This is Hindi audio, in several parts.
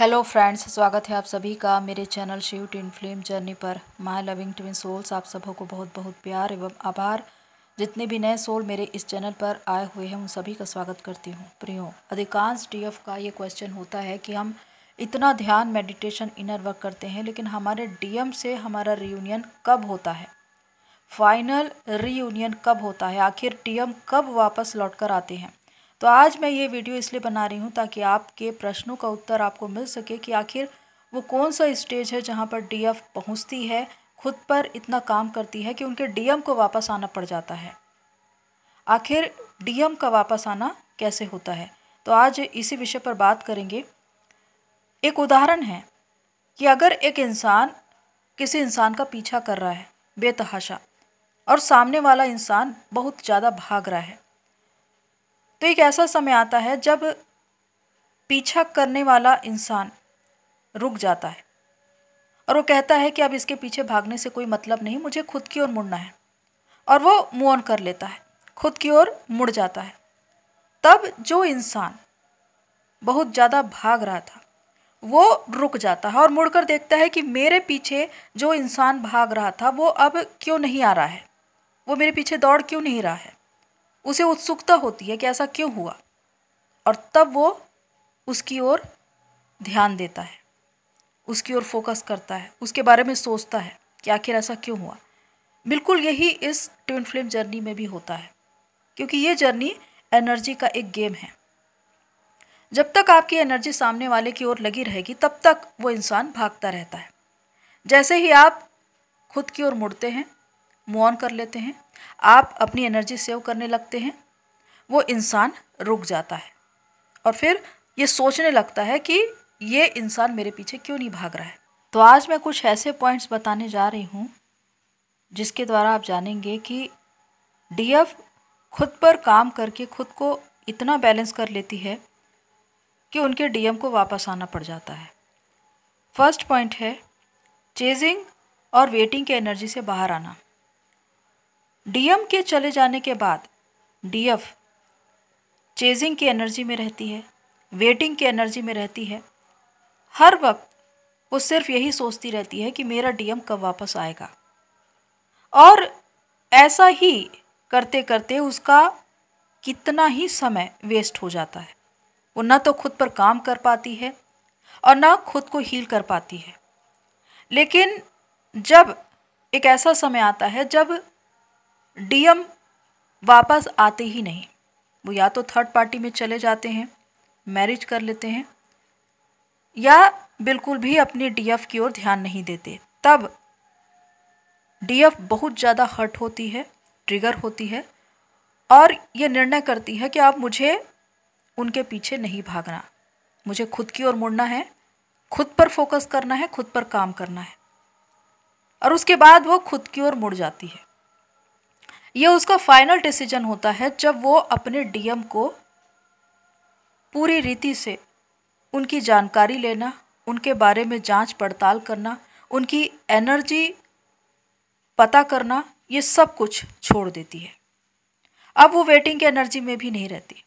हेलो फ्रेंड्स, स्वागत है आप सभी का मेरे channel Shiv twin flame journey पर। माय लविंग ट्विन सोल्स, आप सबों को बहुत बहुत प्यार एवं आभार। जितने भी नए सोल मेरे इस चैनल पर आए हुए हैं उन सभी का स्वागत करती हूँ। प्रियो, अधिकांश डीएफ का ये क्वेश्चन होता है कि हम इतना ध्यान, मेडिटेशन, इनर वर्क करते हैं, लेकिन हमारे डीएम से हमारा रियूनियन कब होता है? फाइनल रियूनियन कब होता है? आखिर डीएम कब वापस लौट कर आते हैं? तो आज मैं ये वीडियो इसलिए बना रही हूँ ताकि आपके प्रश्नों का उत्तर आपको मिल सके कि आखिर वो कौन सा स्टेज है जहाँ पर डीएफ पहुँचती है, खुद पर इतना काम करती है कि उनके डीएम को वापस आना पड़ जाता है। आखिर डीएम का वापस आना कैसे होता है? तो आज इसी विषय पर बात करेंगे। एक उदाहरण है कि अगर एक इंसान किसी इंसान का पीछा कर रहा है बेतहाशा और सामने वाला इंसान बहुत ज़्यादा भाग रहा है, तो एक ऐसा समय आता है जब पीछा करने वाला इंसान रुक जाता है और वो कहता है कि अब इसके पीछे भागने से कोई मतलब नहीं, मुझे खुद की ओर मुड़ना है, और वो मूव ऑन कर लेता है, खुद की ओर मुड़ जाता है। तब जो इंसान बहुत ज़्यादा भाग रहा था वो रुक जाता है और मुड़कर देखता है कि मेरे पीछे जो इंसान भाग रहा था वो अब क्यों नहीं आ रहा है, वो मेरे पीछे दौड़ क्यों नहीं रहा है। उसे उत्सुकता होती है कि ऐसा क्यों हुआ, और तब वो उसकी ओर ध्यान देता है, उसकी ओर फोकस करता है, उसके बारे में सोचता है कि आखिर ऐसा क्यों हुआ। बिल्कुल यही इस ट्विन फ्लेम जर्नी में भी होता है, क्योंकि ये जर्नी एनर्जी का एक गेम है। जब तक आपकी एनर्जी सामने वाले की ओर लगी रहेगी तब तक वो इंसान भागता रहता है। जैसे ही आप खुद की ओर मुड़ते हैं, मूव ऑन कर लेते हैं, आप अपनी एनर्जी सेव करने लगते हैं, वो इंसान रुक जाता है और फिर ये सोचने लगता है कि ये इंसान मेरे पीछे क्यों नहीं भाग रहा है। तो आज मैं कुछ ऐसे पॉइंट्स बताने जा रही हूँ जिसके द्वारा आप जानेंगे कि डीएफ खुद पर काम करके खुद को इतना बैलेंस कर लेती है कि उनके डीएम को वापस आना पड़ जाता है। फर्स्ट पॉइंट है चेजिंग और वेटिंग के एनर्जी से बाहर आना। डीएम के चले जाने के बाद डीएफ चेजिंग की एनर्जी में रहती है, वेटिंग की एनर्जी में रहती है। हर वक्त वो सिर्फ यही सोचती रहती है कि मेरा डीएम कब वापस आएगा, और ऐसा ही करते करते उसका कितना ही समय वेस्ट हो जाता है। वो ना तो खुद पर काम कर पाती है और ना खुद को हील कर पाती है। लेकिन जब एक ऐसा समय आता है जब डीएम वापस आते ही नहीं, वो या तो थर्ड पार्टी में चले जाते हैं, मैरिज कर लेते हैं, या बिल्कुल भी अपने डीएफ की ओर ध्यान नहीं देते, तब डीएफ बहुत ज़्यादा हर्ट होती है, ट्रिगर होती है, और ये निर्णय करती है कि अब मुझे उनके पीछे नहीं भागना, मुझे खुद की ओर मुड़ना है, खुद पर फोकस करना है, खुद पर काम करना है, और उसके बाद वो खुद की ओर मुड़ जाती है। ये उसका फाइनल डिसीजन होता है जब वो अपने डीएम को पूरी रीति से उनकी जानकारी लेना, उनके बारे में जांच पड़ताल करना, उनकी एनर्जी पता करना, ये सब कुछ छोड़ देती है। अब वो वेटिंग की एनर्जी में भी नहीं रहती,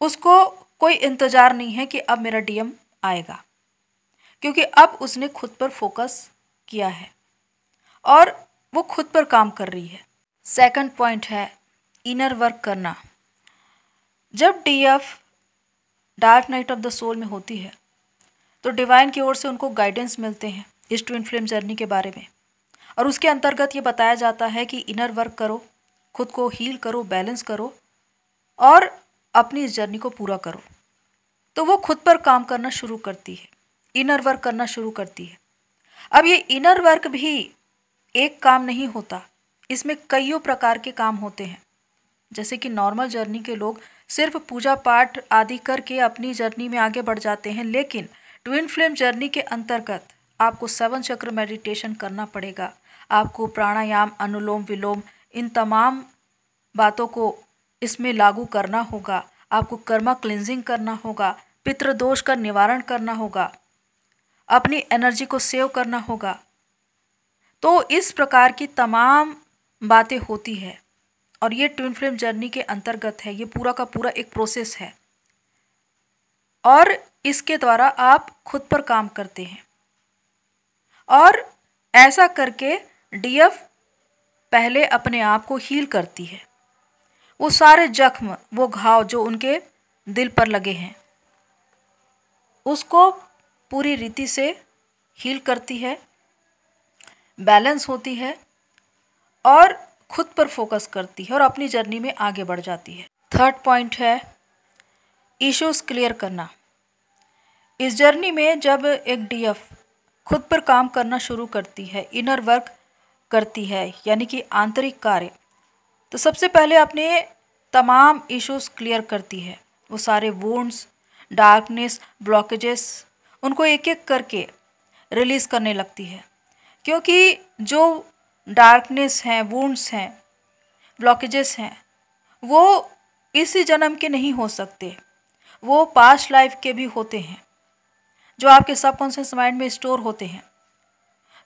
उसको कोई इंतज़ार नहीं है कि अब मेरा डीएम आएगा, क्योंकि अब उसने खुद पर फोकस किया है और वो खुद पर काम कर रही है। सेकंड पॉइंट है इनर वर्क करना। जब DF dark night of the soul में होती है तो डिवाइन की ओर से उनको गाइडेंस मिलते हैं इस ट्विन फ्लेम जर्नी के बारे में, और उसके अंतर्गत ये बताया जाता है कि इनर वर्क करो, खुद को हील करो, बैलेंस करो और अपनी इस जर्नी को पूरा करो। तो वो खुद पर काम करना शुरू करती है, इनर वर्क करना शुरू करती है। अब ये इनर वर्क भी एक काम नहीं होता, इसमें कईयों प्रकार के काम होते हैं। जैसे कि नॉर्मल जर्नी के लोग सिर्फ पूजा पाठ आदि करके अपनी जर्नी में आगे बढ़ जाते हैं, लेकिन ट्विन फ्लेम जर्नी के अंतर्गत आपको 7 चक्र मेडिटेशन करना पड़ेगा, आपको प्राणायाम, अनुलोम विलोम, इन तमाम बातों को इसमें लागू करना होगा, आपको कर्मा क्लिनजिंग करना होगा, पितृदोष का निवारण करना होगा, अपनी एनर्जी को सेव करना होगा। तो इस प्रकार की तमाम बातें होती है और ये ट्विन फ्लेम जर्नी के अंतर्गत है। ये पूरा का पूरा एक प्रोसेस है। और इसके द्वारा आप खुद पर काम करते हैं। और ऐसा करके डीएफ पहले अपने आप को हील करती है, वो सारे जख्म, वो घाव जो उनके दिल पर लगे हैं उसको पूरी रीति से हील करती है, बैलेंस होती है और खुद पर फोकस करती है और अपनी जर्नी में आगे बढ़ जाती है। थर्ड पॉइंट है इश्यूज़ क्लियर करना। इस जर्नी में जब एक डीएफ खुद पर काम करना शुरू करती है, इनर वर्क करती है यानी कि आंतरिक कार्य, तो सबसे पहले अपने तमाम इश्यूज़ क्लियर करती है। वो सारे वुंड्स, डार्कनेस, ब्लॉकेजेस उनको एक एक करके रिलीज़ करने लगती है, क्योंकि जो डार्कनेस हैं, वुंड्स हैं, ब्लॉकेजेस हैं वो इसी जन्म के नहीं हो सकते, वो पास्ट लाइफ के भी होते हैं जो आपके सबकॉन्शियस माइंड में स्टोर होते हैं।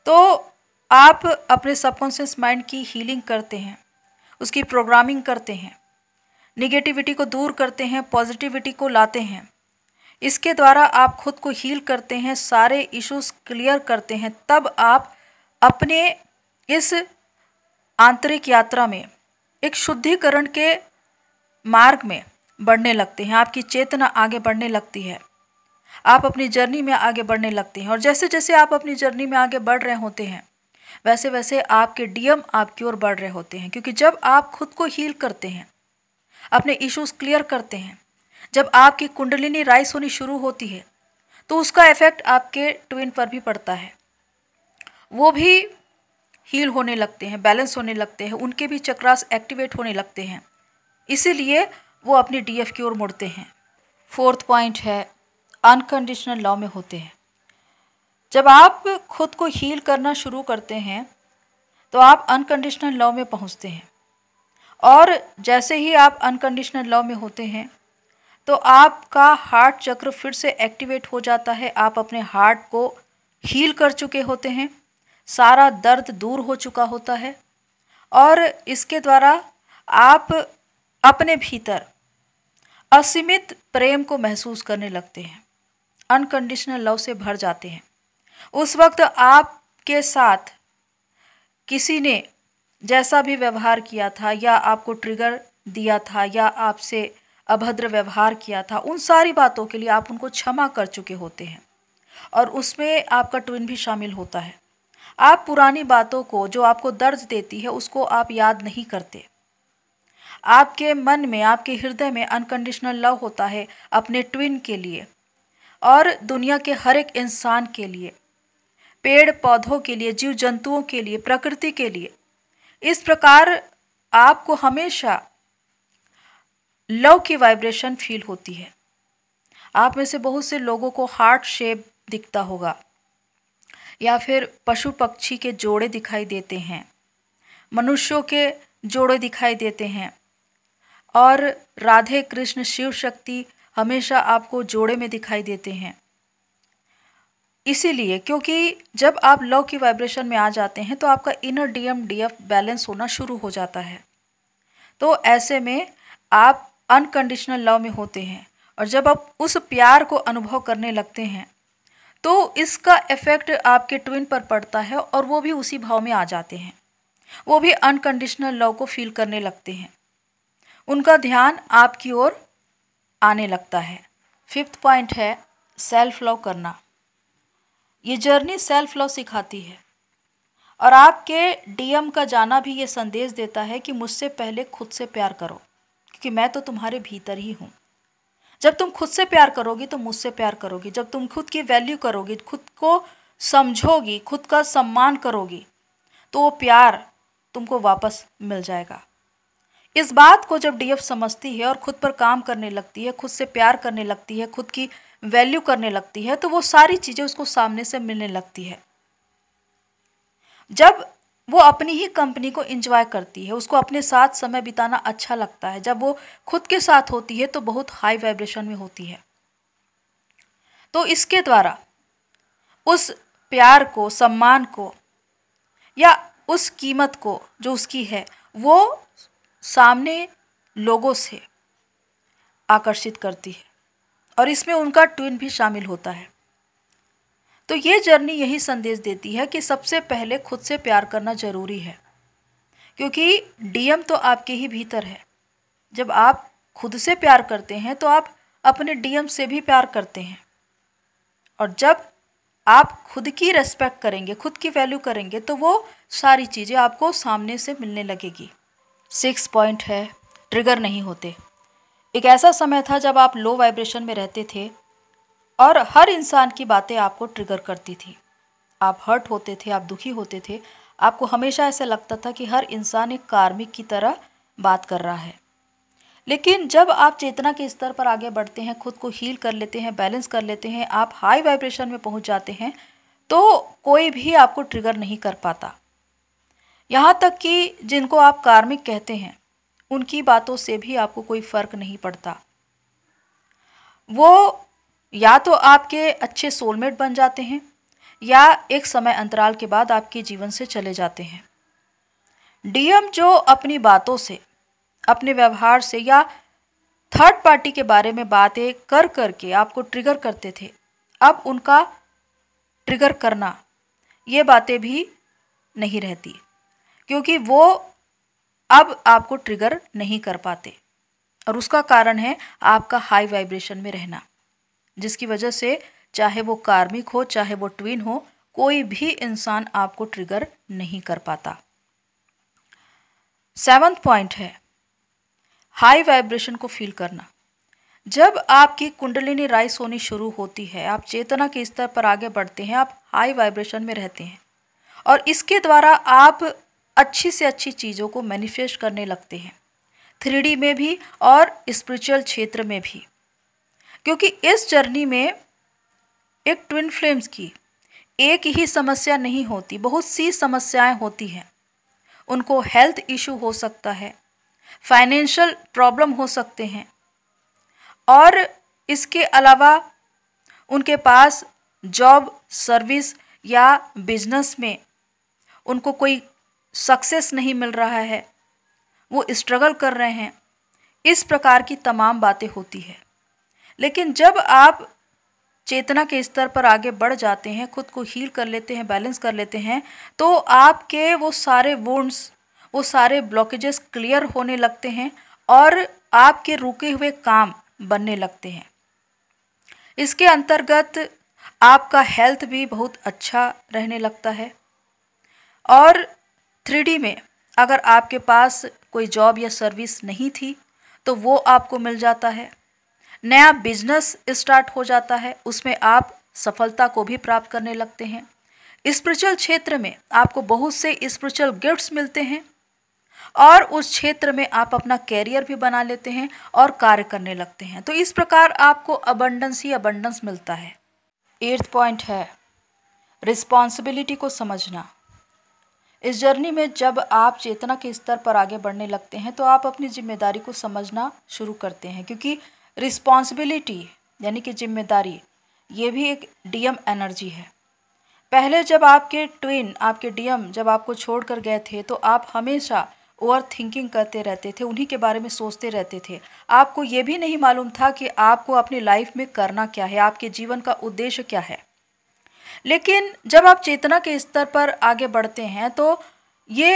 तो आप अपने सबकॉन्शियस माइंड की हीलिंग करते हैं, उसकी प्रोग्रामिंग करते हैं, निगेटिविटी को दूर करते हैं, पॉजिटिविटी को लाते हैं। इसके द्वारा आप खुद को हील करते हैं, सारे इश्यूज़ क्लियर करते हैं, तब आप अपने इस आंतरिक यात्रा में एक शुद्धिकरण के मार्ग में बढ़ने लगते हैं। आपकी चेतना आगे बढ़ने लगती है, आप अपनी जर्नी में आगे बढ़ने लगते हैं। और जैसे जैसे आप अपनी जर्नी में आगे बढ़ रहे होते हैं वैसे वैसे आपके डीएम आपकी ओर बढ़ रहे होते हैं, क्योंकि जब आप खुद को हील करते हैं, अपने इश्यूज़ क्लियर करते हैं, जब आपकी कुंडलिनी राइज होनी शुरू होती है तो उसका इफ़ेक्ट आपके ट्विन पर भी पड़ता है। वो भी हील होने लगते हैं, बैलेंस होने लगते हैं, उनके भी चक्रास एक्टिवेट होने लगते हैं, इसीलिए वो अपनी डीएफ की ओर मुड़ते हैं। फोर्थ पॉइंट है अनकंडीशनल लॉ में होते हैं। जब आप खुद को हील करना शुरू करते हैं तो आप अनकंडीशनल लव में पहुंचते हैं, और जैसे ही आप अनकंडीशनल लव में होते हैं तो आपका हार्ट चक्र फिर से एक्टिवेट हो जाता है। आप अपने हार्ट को हील कर चुके होते हैं, सारा दर्द दूर हो चुका होता है, और इसके द्वारा आप अपने भीतर असीमित प्रेम को महसूस करने लगते हैं, अनकंडीशनल लव से भर जाते हैं। उस वक्त आपके साथ किसी ने जैसा भी व्यवहार किया था या आपको ट्रिगर दिया था या आपसे अभद्र व्यवहार किया था, उन सारी बातों के लिए आप उनको क्षमा कर चुके होते हैं, और उसमें आपका ट्विन भी शामिल होता है। आप पुरानी बातों को जो आपको दर्द देती है उसको आप याद नहीं करते। आपके मन में, आपके हृदय में अनकंडीशनल लव होता है अपने ट्विन के लिए और दुनिया के हर एक इंसान के लिए, पेड़ पौधों के लिए, जीव जंतुओं के लिए, प्रकृति के लिए। इस प्रकार आपको हमेशा लव की वाइब्रेशन फील होती है। आप में से बहुत से लोगों को हार्ट शेप दिखता होगा, या फिर पशु पक्षी के जोड़े दिखाई देते हैं, मनुष्यों के जोड़े दिखाई देते हैं, और राधे कृष्ण शिव शक्ति हमेशा आपको जोड़े में दिखाई देते हैं। इसीलिए क्योंकि जब आप लव की वाइब्रेशन में आ जाते हैं तो आपका इनर डीएम डीएफ बैलेंस होना शुरू हो जाता है। तो ऐसे में आप अनकंडीशनल लव में होते हैं, और जब आप उस प्यार को अनुभव करने लगते हैं तो इसका इफ़ेक्ट आपके ट्विन पर पड़ता है, और वो भी उसी भाव में आ जाते हैं, वो भी अनकंडीशनल लव को फील करने लगते हैं, उनका ध्यान आपकी ओर आने लगता है। फिफ्थ पॉइंट है सेल्फ लव करना। ये जर्नी सेल्फ लव सिखाती है, और आपके डीएम का जाना भी ये संदेश देता है कि मुझसे पहले खुद से प्यार करो, क्योंकि मैं तो तुम्हारे भीतर ही हूँ। जब तुम खुद से प्यार करोगी तो मुझसे प्यार करोगी। जब तुम खुद की वैल्यू करोगी, खुद को समझोगी, खुद का सम्मान करोगी, तो वो प्यार तुमको वापस मिल जाएगा। इस बात को जब डीएफ समझती है और खुद पर काम करने लगती है, खुद से प्यार करने लगती है, खुद की वैल्यू करने लगती है, तो वो सारी चीज़ें उसको सामने से मिलने लगती है। जब वो अपनी ही कंपनी को एंजॉय करती है, उसको अपने साथ समय बिताना अच्छा लगता है, जब वो खुद के साथ होती है तो बहुत हाई वाइब्रेशन में होती है। तो इसके द्वारा उस प्यार को, सम्मान को या उस कीमत को जो उसकी है वो सामने लोगों से आकर्षित करती है, और इसमें उनका ट्विन भी शामिल होता है। तो ये जर्नी यही संदेश देती है कि सबसे पहले खुद से प्यार करना ज़रूरी है, क्योंकि डीएम तो आपके ही भीतर है। जब आप खुद से प्यार करते हैं तो आप अपने डीएम से भी प्यार करते हैं, और जब आप खुद की रेस्पेक्ट करेंगे, खुद की वैल्यू करेंगे, तो वो सारी चीज़ें आपको सामने से मिलने लगेगी। 6 पॉइंट है, ट्रिगर नहीं होते। एक ऐसा समय था जब आप लो वाइब्रेशन में रहते थे और हर इंसान की बातें आपको ट्रिगर करती थी। आप हर्ट होते थे, आप दुखी होते थे, आपको हमेशा ऐसा लगता था कि हर इंसान एक कार्मिक की तरह बात कर रहा है। लेकिन जब आप चेतना के स्तर पर आगे बढ़ते हैं, खुद को हील कर लेते हैं, बैलेंस कर लेते हैं, आप हाई वाइब्रेशन में पहुंच जाते हैं, तो कोई भी आपको ट्रिगर नहीं कर पाता। यहाँ तक कि जिनको आप कार्मिक कहते हैं उनकी बातों से भी आपको कोई फ़र्क नहीं पड़ता। वो या तो आपके अच्छे सोलमेट बन जाते हैं या एक समय अंतराल के बाद आपके जीवन से चले जाते हैं। डीएम जो अपनी बातों से, अपने व्यवहार से या थर्ड पार्टी के बारे में बातें कर करके आपको ट्रिगर करते थे, अब उनका ट्रिगर करना ये बातें भी नहीं रहती, क्योंकि वो अब आपको ट्रिगर नहीं कर पाते। और उसका कारण है आपका हाई वाइब्रेशन में रहना, जिसकी वजह से चाहे वो कार्मिक हो, चाहे वो ट्विन हो, कोई भी इंसान आपको ट्रिगर नहीं कर पाता। 7 पॉइंट है, हाई वाइब्रेशन को फील करना। जब आपकी कुंडलिनी राइज होनी शुरू होती है, आप चेतना के स्तर पर आगे बढ़ते हैं, आप हाई वाइब्रेशन में रहते हैं और इसके द्वारा आप अच्छी से अच्छी चीज़ों को मैनिफेस्ट करने लगते हैं, 3D में भी और स्पिरिचुअल क्षेत्र में भी। क्योंकि इस जर्नी में एक ट्विन फ्लेम्स की एक ही समस्या नहीं होती, बहुत सी समस्याएं होती हैं। उनको हेल्थ इशू हो सकता है, फाइनेंशियल प्रॉब्लम हो सकते हैं, और इसके अलावा उनके पास जॉब, सर्विस या बिजनेस में उनको कोई सक्सेस नहीं मिल रहा है, वो स्ट्रगल कर रहे हैं। इस प्रकार की तमाम बातें होती है। लेकिन जब आप चेतना के स्तर पर आगे बढ़ जाते हैं, खुद को हील कर लेते हैं, बैलेंस कर लेते हैं, तो आपके वो सारे वुंड्स, वो सारे ब्लॉकेजेस क्लियर होने लगते हैं और आपके रुके हुए काम बनने लगते हैं। इसके अंतर्गत आपका हेल्थ भी बहुत अच्छा रहने लगता है। और 3D में अगर आपके पास कोई जॉब या सर्विस नहीं थी तो वो आपको मिल जाता है। नया बिजनेस स्टार्ट हो जाता है, उसमें आप सफलता को भी प्राप्त करने लगते हैं। स्पिरिचुअल क्षेत्र में आपको बहुत से स्पिरिचुअल गिफ्ट्स मिलते हैं और उस क्षेत्र में आप अपना कैरियर भी बना लेते हैं और कार्य करने लगते हैं। तो इस प्रकार आपको अबंडेंस ही अबंडेंस मिलता है। 8 पॉइंट है, रिस्पॉन्सिबिलिटी को समझना। इस जर्नी में जब आप चेतना के स्तर पर आगे बढ़ने लगते हैं तो आप अपनी जिम्मेदारी को समझना शुरू करते हैं, क्योंकि रिस्पॉन्सिबिलिटी यानी कि जिम्मेदारी, ये भी एक डीएम एनर्जी है। पहले जब आपके ट्विन, आपके डीएम जब आपको छोड़ कर गए थे तो आप हमेशा ओवर थिंकिंग करते रहते थे, उन्हीं के बारे में सोचते रहते थे। आपको ये भी नहीं मालूम था कि आपको अपनी लाइफ में करना क्या है, आपके जीवन का उद्देश्य क्या है। लेकिन जब आप चेतना के स्तर पर आगे बढ़ते हैं तो ये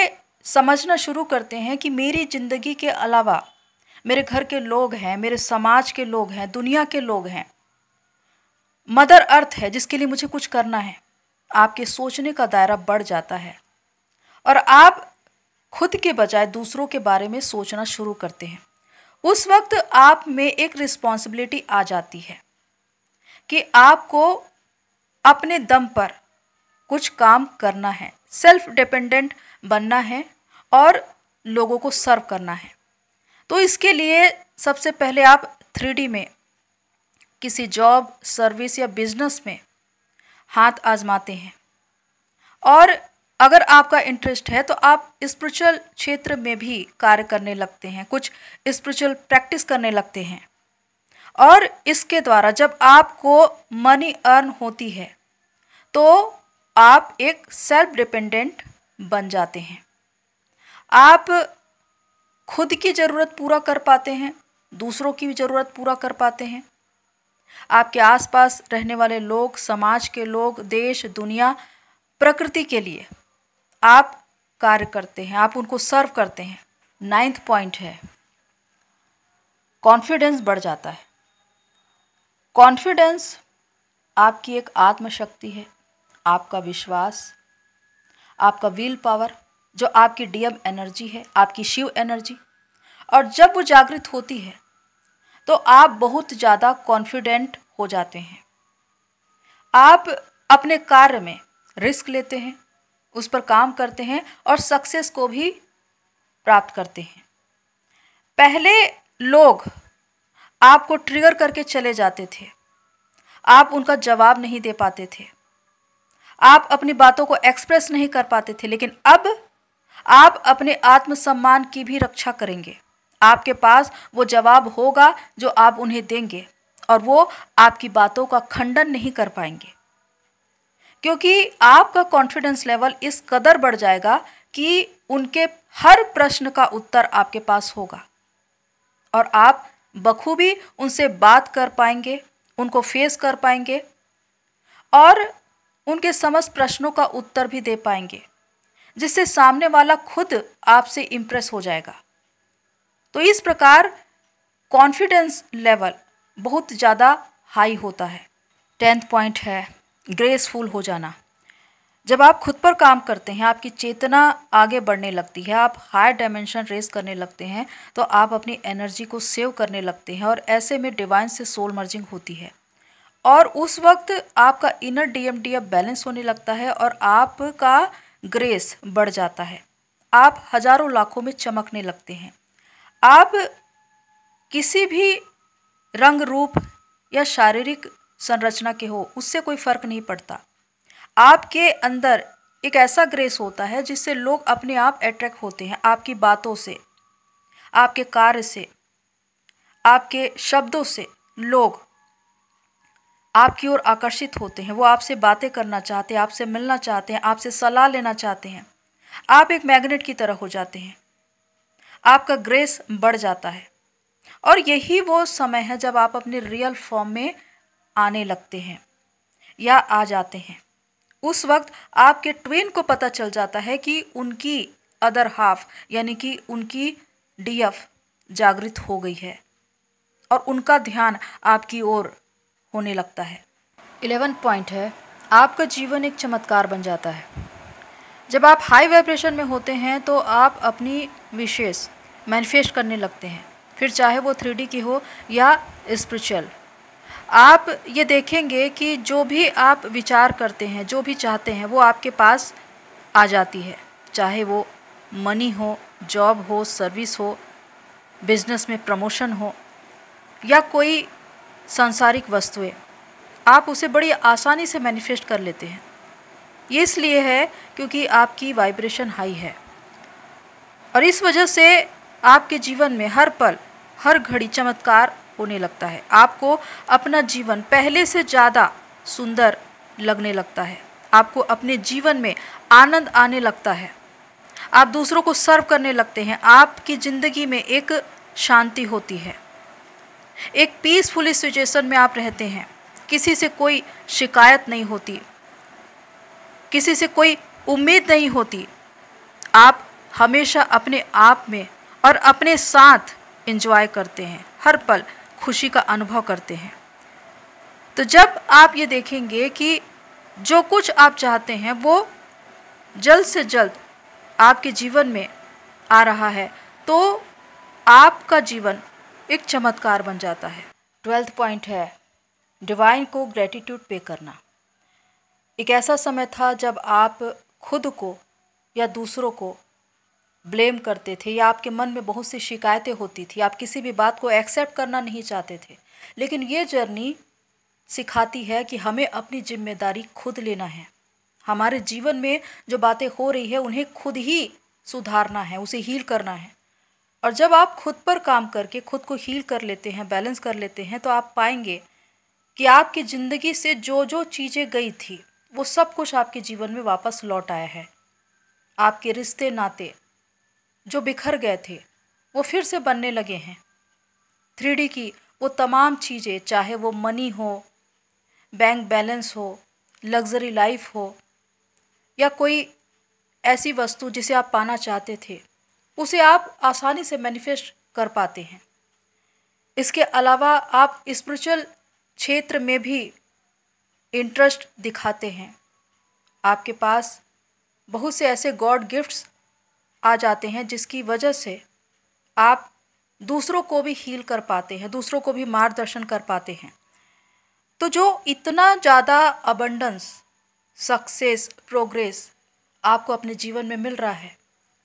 समझना शुरू करते हैं कि मेरी ज़िंदगी के अलावा मेरे घर के लोग हैं, मेरे समाज के लोग हैं, दुनिया के लोग हैं, मदर अर्थ है जिसके लिए मुझे कुछ करना है। आपके सोचने का दायरा बढ़ जाता है और आप खुद के बजाय दूसरों के बारे में सोचना शुरू करते हैं। उस वक्त आप में एक रिस्पॉन्सिबिलिटी आ जाती है कि आपको अपने दम पर कुछ काम करना है, सेल्फ डिपेंडेंट बनना है और लोगों को सर्व करना है। तो इसके लिए सबसे पहले आप 3D में किसी जॉब, सर्विस या बिजनेस में हाथ आजमाते हैं, और अगर आपका इंटरेस्ट है तो आप स्पिरिचुअल क्षेत्र में भी कार्य करने लगते हैं, कुछ स्पिरिचुअल प्रैक्टिस करने लगते हैं। और इसके द्वारा जब आपको मनी अर्न होती है तो आप एक सेल्फ डिपेंडेंट बन जाते हैं। आप खुद की ज़रूरत पूरा कर पाते हैं, दूसरों की भी ज़रूरत पूरा कर पाते हैं। आपके आसपास रहने वाले लोग, समाज के लोग, देश, दुनिया, प्रकृति के लिए आप कार्य करते हैं, आप उनको सर्व करते हैं। 9th पॉइंट है कॉन्फिडेंस बढ़ जाता है। कॉन्फिडेंस आपकी एक आत्मशक्ति है, आपका विश्वास, आपका विल पावर, जो आपकी डीएम एनर्जी है, आपकी शिव एनर्जी। और जब वो जागृत होती है तो आप बहुत ज़्यादा कॉन्फिडेंट हो जाते हैं। आप अपने कार्य में रिस्क लेते हैं, उस पर काम करते हैं और सक्सेस को भी प्राप्त करते हैं। पहले लोग आपको ट्रिगर करके चले जाते थे, आप उनका जवाब नहीं दे पाते थे, आप अपनी बातों को एक्सप्रेस नहीं कर पाते थे, लेकिन अब आप अपने आत्मसम्मान की भी रक्षा करेंगे। आपके पास वो जवाब होगा जो आप उन्हें देंगे और वो आपकी बातों का खंडन नहीं कर पाएंगे, क्योंकि आपका कॉन्फिडेंस लेवल इस कदर बढ़ जाएगा कि उनके हर प्रश्न का उत्तर आपके पास होगा और आप बखूबी उनसे बात कर पाएंगे, उनको फेस कर पाएंगे और उनके समस्त प्रश्नों का उत्तर भी दे पाएंगे, जिससे सामने वाला खुद आपसे इम्प्रेस हो जाएगा। तो इस प्रकार कॉन्फिडेंस लेवल बहुत ज़्यादा हाई होता है। 10th पॉइंट है ग्रेसफुल हो जाना। जब आप खुद पर काम करते हैं, आपकी चेतना आगे बढ़ने लगती है, आप हायर डायमेंशन रेस करने लगते हैं, तो आप अपनी एनर्जी को सेव करने लगते हैं और ऐसे में डिवाइन से सोल मर्जिंग होती है और उस वक्त आपका इनर डीएमडी अब बैलेंस होने लगता है और आपका ग्रेस बढ़ जाता है। आप हजारों लाखों में चमकने लगते हैं। आप किसी भी रंग, रूप या शारीरिक संरचना के हो, उससे कोई फर्क नहीं पड़ता, आपके अंदर एक ऐसा ग्रेस होता है जिससे लोग अपने आप अट्रैक्ट होते हैं। आपकी बातों से, आपके कार्य से, आपके शब्दों से लोग आपकी ओर आकर्षित होते हैं। वो आपसे बातें करना चाहते हैं, आपसे मिलना चाहते हैं, आपसे सलाह लेना चाहते हैं। आप एक मैग्नेट की तरह हो जाते हैं, आपका ग्रेस बढ़ जाता है और यही वो समय है जब आप अपने रियल फॉर्म में आने लगते हैं या आ जाते हैं। उस वक्त आपके ट्विन को पता चल जाता है कि उनकी अदर हाफ यानी कि उनकी डीएफ जागृत हो गई है और उनका ध्यान आपकी ओर होने लगता है। 11 पॉइंट है आपका जीवन एक चमत्कार बन जाता है। जब आप हाई वाइब्रेशन में होते हैं तो आप अपनी विशेष मैनिफेस्ट करने लगते हैं, फिर चाहे वो 3D की हो या स्पिरिचुअल। आप ये देखेंगे कि जो भी आप विचार करते हैं, जो भी चाहते हैं, वो आपके पास आ जाती है, चाहे वो मनी हो, जॉब हो, सर्विस हो, बिजनेस में प्रमोशन हो या कोई सांसारिक वस्तुएं। आप उसे बड़ी आसानी से मैनिफेस्ट कर लेते हैं। ये इसलिए है क्योंकि आपकी वाइब्रेशन हाई है और इस वजह से आपके जीवन में हर पल, हर घड़ी चमत्कार होने लगता है। आपको अपना जीवन पहले से ज़्यादा सुंदर लगने लगता है, आपको अपने जीवन में आनंद आने लगता है, आप दूसरों को सर्व करने लगते हैं, आपकी ज़िंदगी में एक शांति होती है, एक पीसफुल सिचुएशन में आप रहते हैं, किसी से कोई शिकायत नहीं होती, किसी से कोई उम्मीद नहीं होती। आप हमेशा अपने आप में और अपने साथ एंजॉय करते हैं, हर पल खुशी का अनुभव करते हैं। तो जब आप ये देखेंगे कि जो कुछ आप चाहते हैं वो जल्द से जल्द आपके जीवन में आ रहा है, तो आपका जीवन एक चमत्कार बन जाता है। 12th पॉइंट है डिवाइन को ग्रेटिट्यूड पे करना। एक ऐसा समय था जब आप खुद को या दूसरों को ब्लेम करते थे या आपके मन में बहुत सी शिकायतें होती थी, आप किसी भी बात को एक्सेप्ट करना नहीं चाहते थे। लेकिन ये जर्नी सिखाती है कि हमें अपनी जिम्मेदारी खुद लेना है, हमारे जीवन में जो बातें हो रही है उन्हें खुद ही सुधारना है, उसे हील करना है। और जब आप खुद पर काम करके खुद को हील कर लेते हैं, बैलेंस कर लेते हैं, तो आप पाएंगे कि आपकी ज़िंदगी से जो जो चीज़ें गई थी वो सब कुछ आपके जीवन में वापस लौट आया है। आपके रिश्ते, नाते जो बिखर गए थे वो फिर से बनने लगे हैं। 3D की वो तमाम चीज़ें, चाहे वो मनी हो, बैंक बैलेंस हो, लग्जरी लाइफ हो, या कोई ऐसी वस्तु जिसे आप पाना चाहते थे, उसे आप आसानी से मैनिफेस्ट कर पाते हैं। इसके अलावा आप स्पिरिचुअल क्षेत्र में भी इंटरेस्ट दिखाते हैं, आपके पास बहुत से ऐसे गॉड गिफ्ट्स आ जाते हैं जिसकी वजह से आप दूसरों को भी हील कर पाते हैं, दूसरों को भी मार्गदर्शन कर पाते हैं। तो जो इतना ज़्यादा अबंडेंस, सक्सेस, प्रोग्रेस आपको अपने जीवन में मिल रहा है,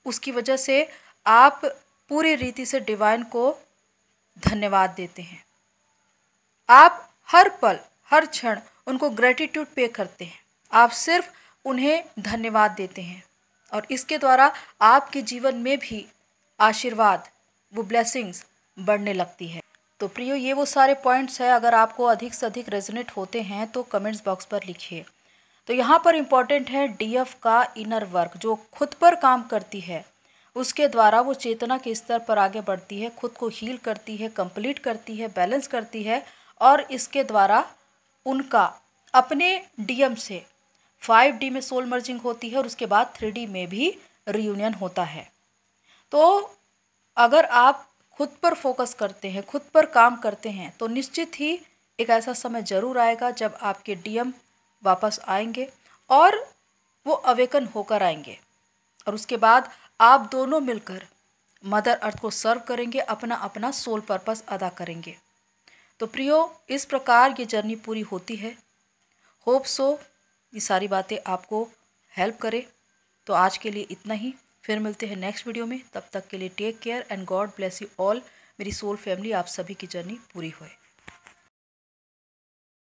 उसकी वजह से आप पूरी रीति से डिवाइन को धन्यवाद देते हैं। आप हर पल, हर क्षण उनको ग्रेटिट्यूड पे करते हैं, आप सिर्फ उन्हें धन्यवाद देते हैं, और इसके द्वारा आपके जीवन में भी आशीर्वाद, वो ब्लेसिंग्स बढ़ने लगती है। तो प्रियो, ये वो सारे पॉइंट्स हैं। अगर आपको अधिक से अधिक रेजोनेट होते हैं तो कमेंट्स बॉक्स पर लिखिए। तो यहाँ पर इम्पॉर्टेंट है डीएफ का इनर वर्क, जो खुद पर काम करती है, उसके द्वारा वो चेतना के स्तर पर आगे बढ़ती है, खुद को हील करती है, कंप्लीट करती है, बैलेंस करती है, और इसके द्वारा उनका अपने डीएम से 5D में सोल मर्जिंग होती है और उसके बाद 3D में भी रियूनियन होता है। तो अगर आप खुद पर फोकस करते हैं, खुद पर काम करते हैं, तो निश्चित ही एक ऐसा समय ज़रूर आएगा जब आपके डीएम वापस आएंगे और वो अवेकन होकर आएंगे, और उसके बाद आप दोनों मिलकर मदर अर्थ को सर्व करेंगे, अपना अपना सोल पर्पस अदा करेंगे। तो प्रियो, इस प्रकार ये जर्नी पूरी होती है। होप सो ये सारी बातें आपको हेल्प करें। तो आज के लिए इतना ही, फिर मिलते हैं नेक्स्ट वीडियो में। तब तक के लिए take care and God bless you all. मेरी सोल फैमिली, आप सभी की जर्नी पूरी होए।